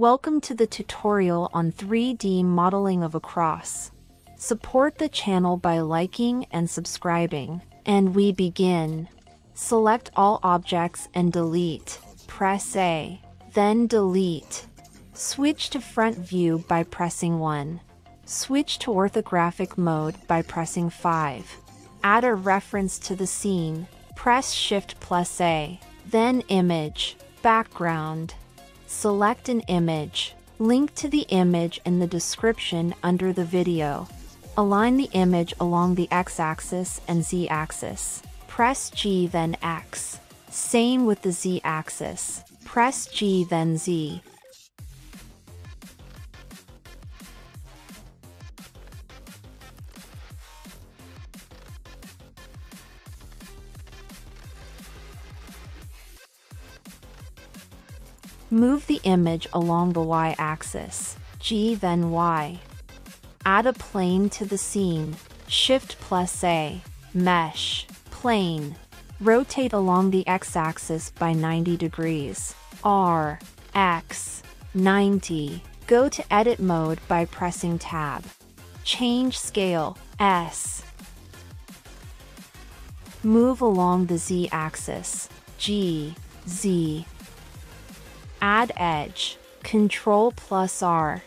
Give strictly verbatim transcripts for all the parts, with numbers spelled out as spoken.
Welcome to the tutorial on three D modeling of a cross. Support the channel by liking and subscribing, and we begin. Select all objects and delete. Press A, then delete. Switch to front view by pressing one. Switch to orthographic mode by pressing five. Add a reference to the scene. Press Shift plus A, then Image, Background. Select an image. Link to the image in the description under the video. Align the image along the X-axis and Z-axis. Press G then X. Same with the Z-axis. Press G then Z. Move the image along the Y-axis, G then Y. Add a plane to the scene, Shift plus A, Mesh, Plane. Rotate along the X-axis by ninety degrees, R, X, ninety. Go to edit mode by pressing Tab. Change scale, S. Move along the Z-axis, G, Z. Add edge, Control plus R.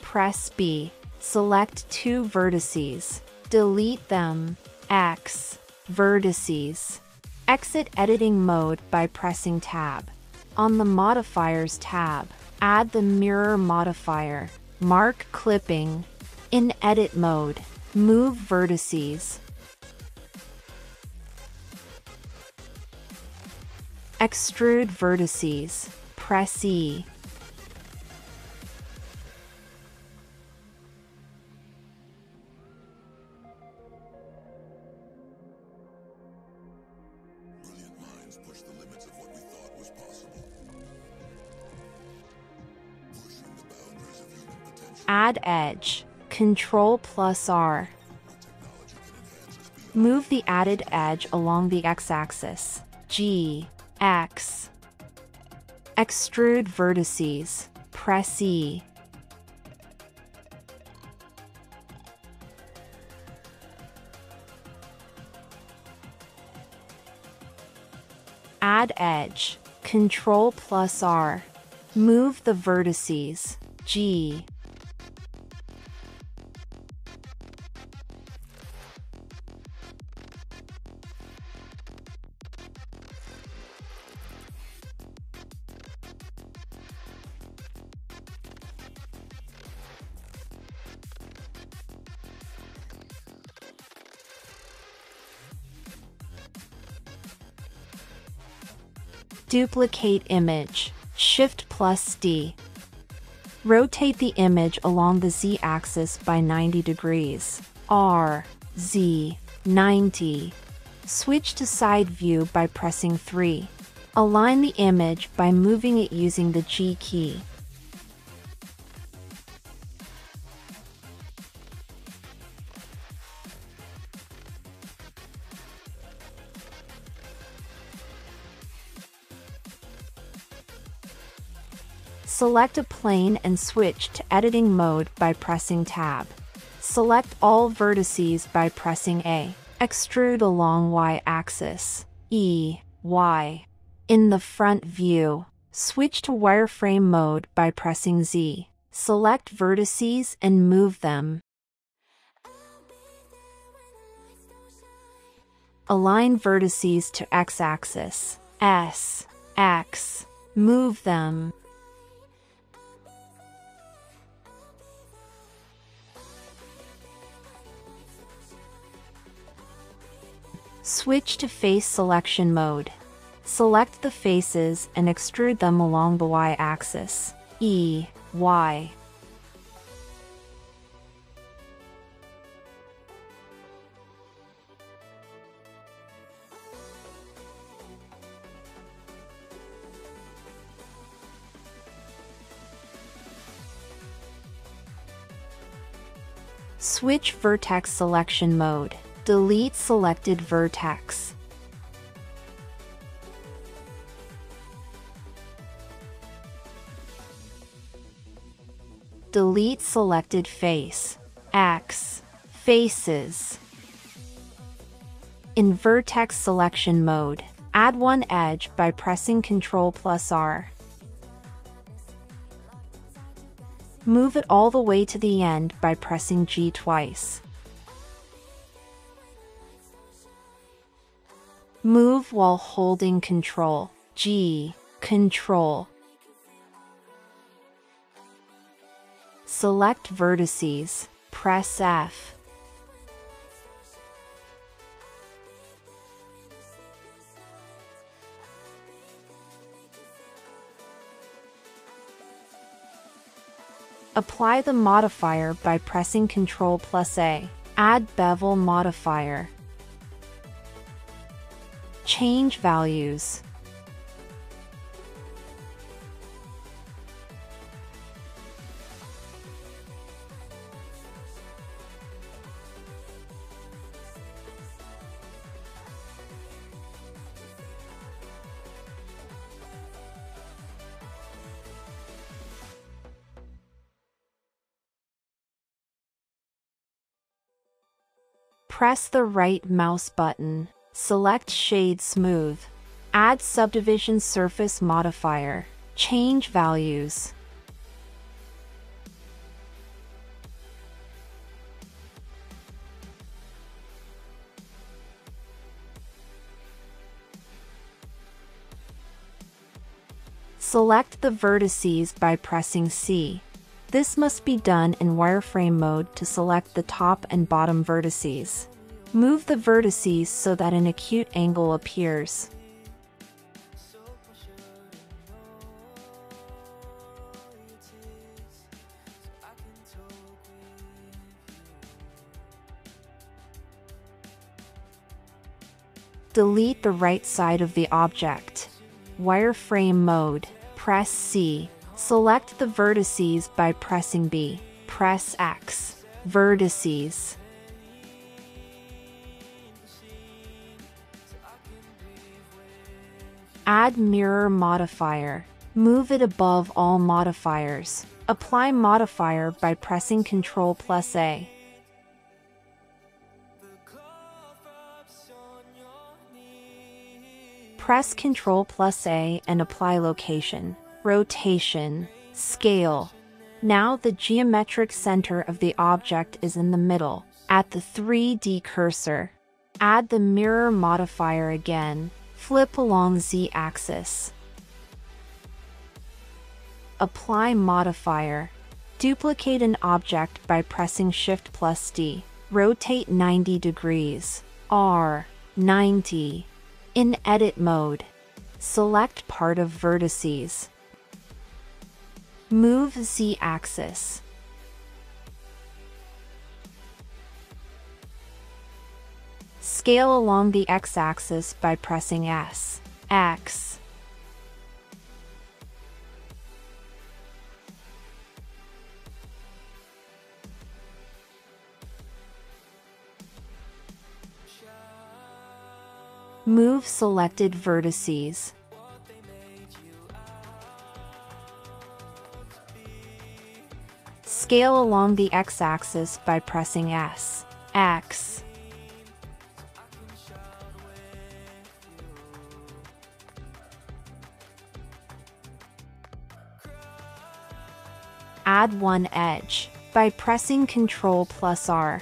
Press B, select two vertices, delete them, X, vertices. Exit editing mode by pressing Tab. On the Modifiers tab, add the mirror modifier, mark clipping. In edit mode, move vertices. Extrude vertices, press E. Brilliant minds push the limits of what we thought was possible. Pushing the boundaries of human potential. Add edge, Control plus R. Move the added edge along the X-axis, G. X. Extrude vertices, press E. Add edge, Control plus R. Move the vertices, G. Duplicate image, Shift plus D. Rotate the image along the Z-axis by ninety degrees, R, Z, ninety. Switch to side view by pressing three. Align the image by moving it using the G key. Select a plane and switch to editing mode by pressing Tab. Select all vertices by pressing A. Extrude along Y-axis, E, Y. In the front view, switch to wireframe mode by pressing Z. Select vertices and move them. Align vertices to X-axis, S, X. Move them. Switch to face selection mode. Select the faces and extrude them along the Y-axis, E, Y. Switch vertex selection mode. Delete selected vertex. Delete selected face. Axe. Faces. In vertex selection mode, add one edge by pressing control plus R. Move it all the way to the end by pressing G twice. Move while holding Control, G, Control. Select vertices, press F. Apply the modifier by pressing control plus A. Add bevel modifier. Change values. Press the right mouse button. Select Shade Smooth. Add Subdivision Surface Modifier. Change values. Select the vertices by pressing C. This must be done in wireframe mode to select the top and bottom vertices. Move the vertices so that an acute angle appears. Delete the right side of the object. Wireframe mode. Press C. Select the vertices by pressing B. Press X. Vertices. Add mirror modifier. Move it above all modifiers. Apply modifier by pressing control plus A. Press control plus A and apply location. Rotation, scale. Now the geometric center of the object is in the middle, at the three D cursor. Add the mirror modifier again. Flip along Z axis. Apply modifier. Duplicate an object by pressing shift plus D. Rotate ninety degrees. R, ninety. In edit mode, select part of vertices. Move Z-axis. Scale along the X-axis by pressing S. X. Move selected vertices. Scale along the X-axis by pressing S. X. Add one edge by pressing control plus R.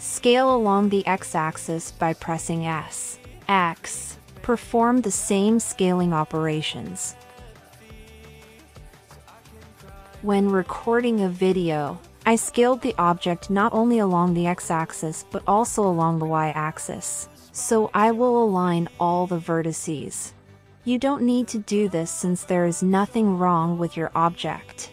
Scale along the X-axis by pressing S. X. Perform the same scaling operations. When recording a video, I scaled the object not only along the X-axis but also along the Y-axis, so I will align all the vertices. You don't need to do this since there is nothing wrong with your object.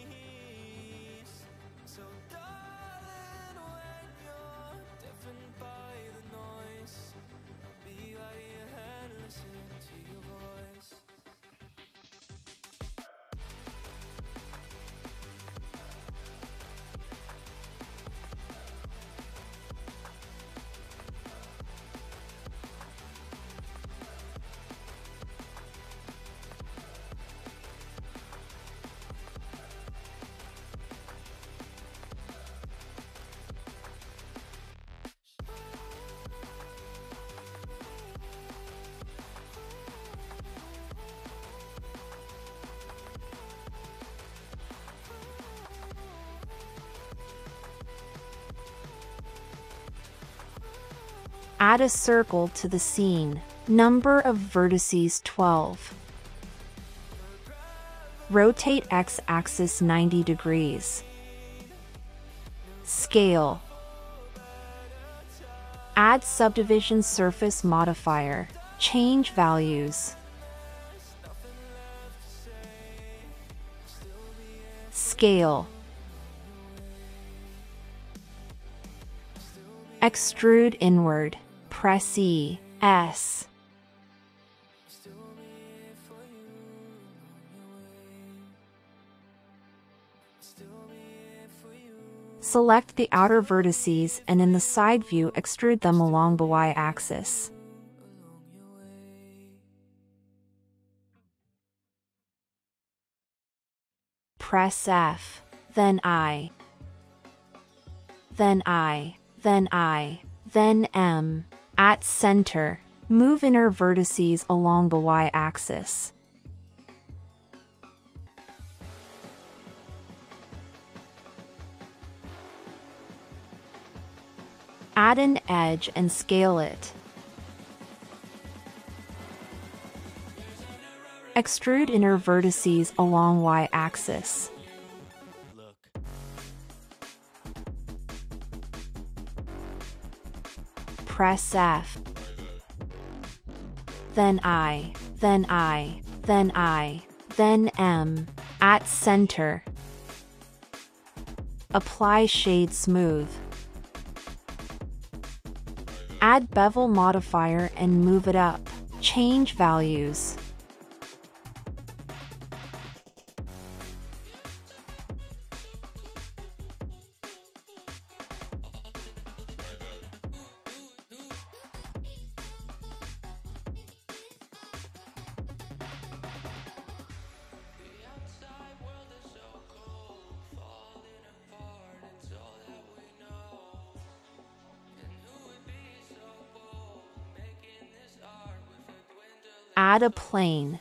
Add a circle to the scene. Number of vertices twelve. Rotate x-axis ninety degrees. Scale. Add subdivision surface modifier. Change values. Scale. Extrude inward. Press E, S. Select the outer vertices and in the side view extrude them along the y-axis. Press F, then I, then I, then I, then M. At center, move inner vertices along the y-axis. Add an edge and scale it. Extrude inner vertices along y-axis. Press F. Then I, then I, then I, then M. At center. Apply shade smooth. Add bevel modifier and move it up. Change values. Add a plane.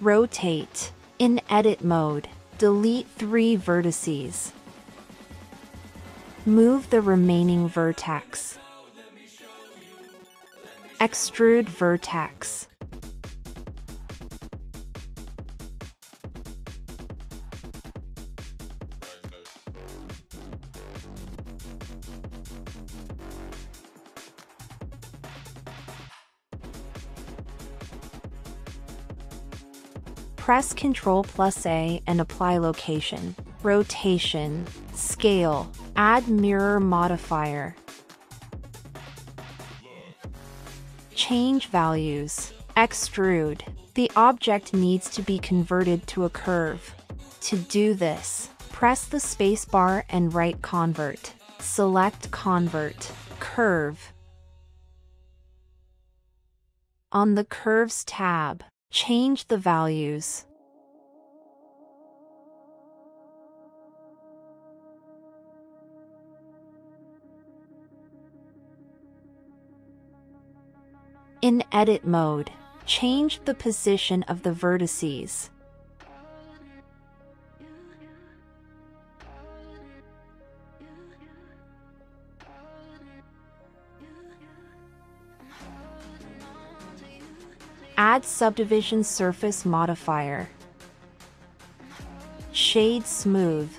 Rotate. In edit mode, delete three vertices. Move the remaining vertex. Extrude vertex. Press Ctrl plus A and apply location, rotation, scale, add mirror modifier. Change values, extrude. The object needs to be converted to a curve. To do this, press the spacebar and write convert. Select convert, curve. On the curves tab, change the values. In edit mode, change the position of the vertices. Add subdivision surface modifier. Shade smooth.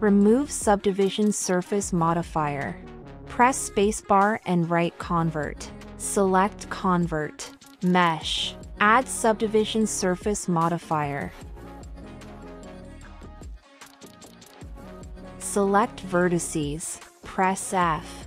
Remove Subdivision Surface Modifier. Press spacebar and right Convert. Select Convert. Mesh. Add Subdivision Surface Modifier. Select Vertices. Press F.